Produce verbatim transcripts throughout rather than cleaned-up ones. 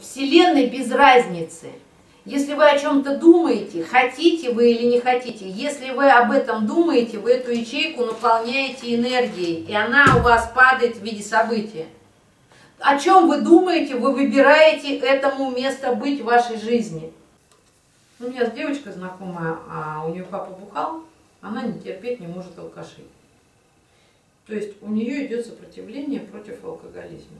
Вселенной без разницы. Если вы о чем-то думаете, хотите вы или не хотите, если вы об этом думаете, вы эту ячейку наполняете энергией, и она у вас падает в виде события. О чем вы думаете, вы выбираете этому место быть в вашей жизни. У меня девочка знакомая, а у нее папа бухал, она не терпеть не может алкашей. То есть у нее идет сопротивление против алкоголизма.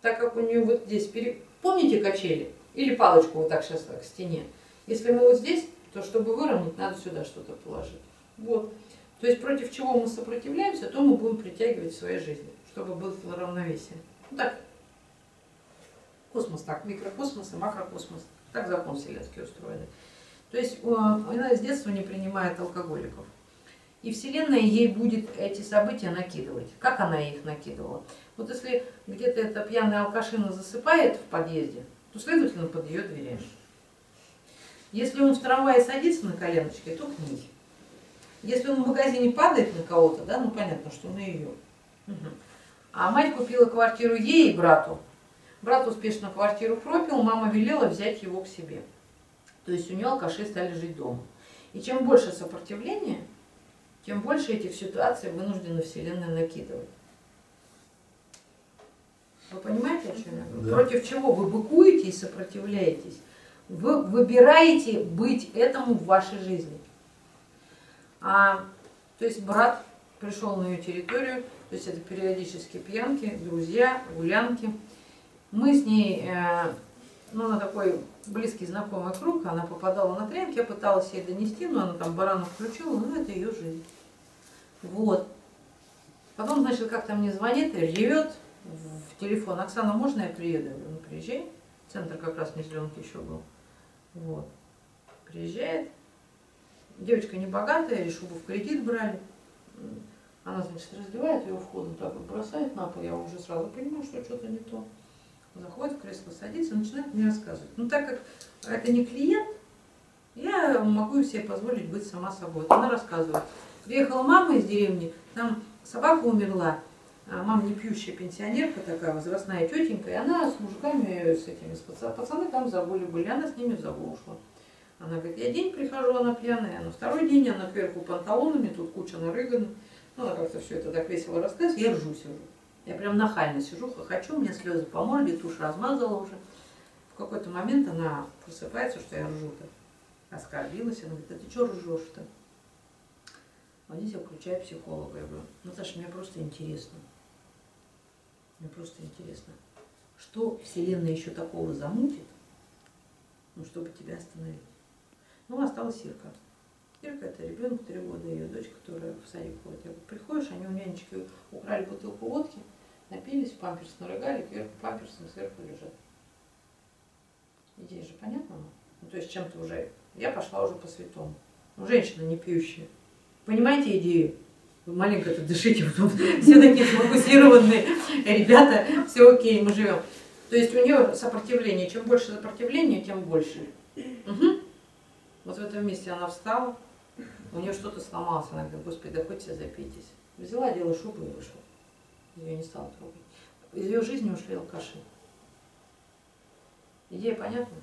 Так как у нее вот здесь, пере... помните качели? Или палочку вот так сейчас так, к стене. Если мы вот здесь, то чтобы выровнять, надо сюда что-то положить. Вот. То есть против чего мы сопротивляемся, то мы будем притягивать в своей жизни, чтобы было равновесие. Вот так. Космос так, микрокосмос и макрокосмос. Так закон вселенский устроен. То есть она с детства не принимает алкоголиков. И Вселенная ей будет эти события накидывать. Как она их накидывала? Вот если где-то эта пьяная алкашина засыпает в подъезде, то, следовательно, под ее дверями. Если он в трамвае садится на коленочке, то к ней. Если он в магазине падает на кого-то, да, ну понятно, что на ее. Угу. А мать купила квартиру ей и брату. Брат успешно квартиру пропил, мама велела взять его к себе. То есть у нее алкаши стали жить дома. И чем больше сопротивления, тем больше этих ситуаций вынуждена Вселенная накидывать. Вы понимаете, о чем я говорю? Да. Против чего вы быкуете и сопротивляетесь? Вы выбираете быть этому в вашей жизни. А, то есть брат пришел на ее территорию, то есть это периодически пьянки, друзья, гулянки. Мы с ней, э, ну, на такой близкий знакомый круг, она попадала на тренинг, я пыталась ей донести, но она там барана включила, ну, это ее жизнь. Вот. Потом, значит, как-то мне звонит и ревет в телефон. Оксана, можно я приеду? Я говорю, ну, приезжай. Центр как раз не зеленки еще был. Вот. Приезжает. Девочка не богатая, и шубу в кредит брали. Она, значит, раздевает ее входом, так вот бросает на пол. Я уже сразу понимаю, что что-то не то. Заходит в кресло, садится, начинает мне рассказывать. Ну, так как это не клиент, я могу себе позволить быть сама собой. Она рассказывает. Приехала мама из деревни, там собака умерла. Мама не пьющая пенсионерка такая, возрастная тетенька. И она с мужиками, с этими с пацанами, пацаны там в загуле были. Она с ними в загул ушла. Она говорит, я день прихожу, она пьяная. А на второй день она кверху панталонами, тут куча нарыгана. Ну, она как-то все это так весело рассказывает. Я ржу сижу. Я прям нахально сижу, хочу, мне слезы по морде, тушь размазала уже. В какой-то момент она просыпается, что я ржу-то. Оскорбилась, она говорит, а ты что ржешь-то? Вот здесь я включаю психолога. Я говорю, Наташа, мне просто интересно. Мне просто интересно, что Вселенная еще такого замутит, ну, чтобы тебя остановить. Ну, осталась Ирка. Ирка – это ребенок три года, ее дочь, которая в садик ходит. Я говорю, приходишь, они у нянечки украли бутылку водки, напились, памперс нарыгали, кверху памперсом сверху лежат. Идея же понятна? Ну, то есть чем-то уже... Я пошла уже по-святому. Ну, женщина не пьющая. Понимаете идею? Вы маленько-то дышите, потом все такие сфокусированные ребята, все окей, мы живем. То есть у нее сопротивление. Чем больше сопротивления, тем больше. Угу. Вот в этом месте она встала. У нее что-то сломалось, она говорит, господи, да хоть себе запейтесь. Взяла, делала шубу и вышла. Ее не стала трогать. Из ее жизни ушли алкаши. Идея понятна?